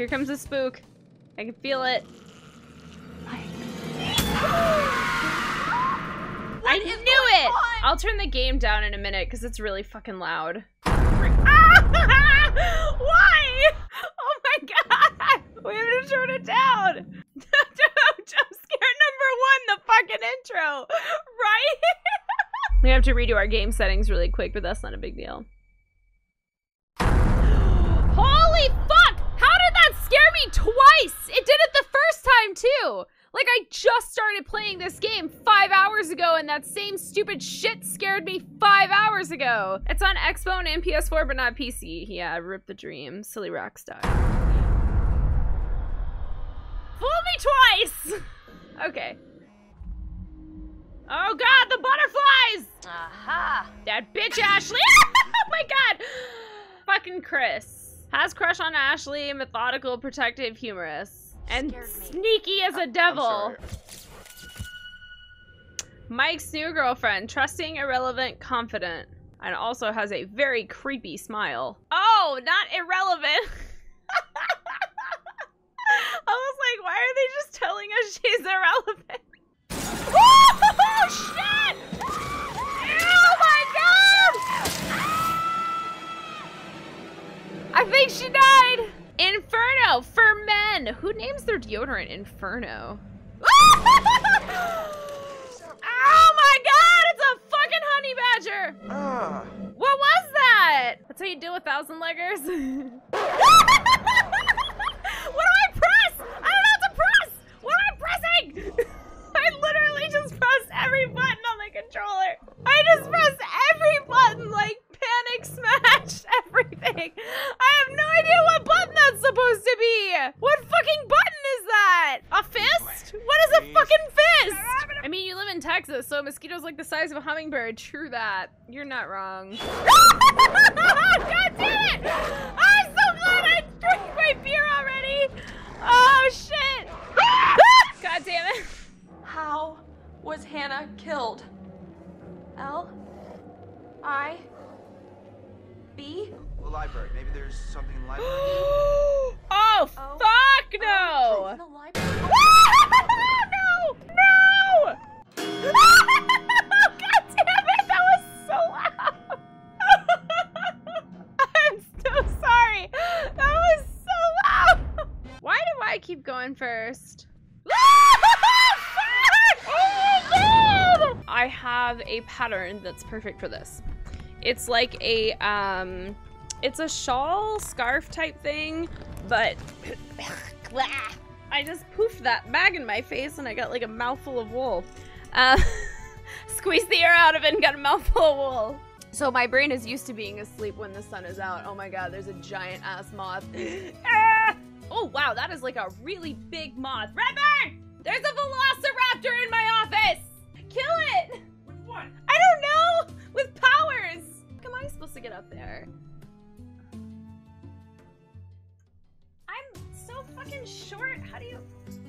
Here comes the spook. I can feel it. I knew it! I'll turn the game down in a minute because it's really fucking loud. Why? Oh my god! We have to turn it down! Jump scare number 1, the fucking intro! Right? We have to redo our game settings really quick, but that's not a big deal. Holy fuck! How did that scare me twice? It did it the first time too! Like, I just started playing this game 5 hours ago, and that same stupid shit scared me 5 hours ago. It's on Xbox and PS4, but not PC. Yeah, rip the dream. Silly Rockstar. Fool me twice! Okay. Oh god, the butterflies! Aha! That bitch Ashley! Oh my god! Fucking Chris. Has crush on Ashley, methodical, protective, humorous. And sneaky as a devil. Mike's new girlfriend, trusting, irrelevant, confident, and also has a very creepy smile. Oh, not irrelevant. I was like, why are they just telling us she's irrelevant? Oh shit! Oh my god! I think she died. Inferno for men. Who names their deodorant Inferno? Oh my god, it's a fucking honey badger. What was that? That's how you deal with 1,000-leggers. What do I press? I don't know what to press. What am I pressing? I literally just pressed every button on my controller. I just pressed every button like panic smashed everything. I have no idea what button that's supposed to be. What fucking button is that? A fist? What is a fucking fist? I mean, you live in Texas, so a mosquito's like the size of a hummingbird. True that. You're not wrong. God damn it! I'm so glad I drank my beer already. Oh shit. God damn it. How was Hannah killed? L-I-B? The library. Maybe there's something in the library. Oh, fuck no! No! No! God damn it! That was so loud! I'm so sorry! That was so loud! Why do I keep going first? I have a pattern that's perfect for this. It's like a, it's a shawl scarf type thing, but I just poofed that bag in my face and I got like a mouthful of wool. Squeezed the air out of it and got a mouthful of wool. So my brain is used to being asleep when the sun is out. Oh my god, there's a giant ass moth. Oh wow, that is like a really big moth. Redbird! There's a velociraptor in my office! Kill it! With what? I don't know! With powers! How am I supposed to get up there? I'm so fucking short. How do you...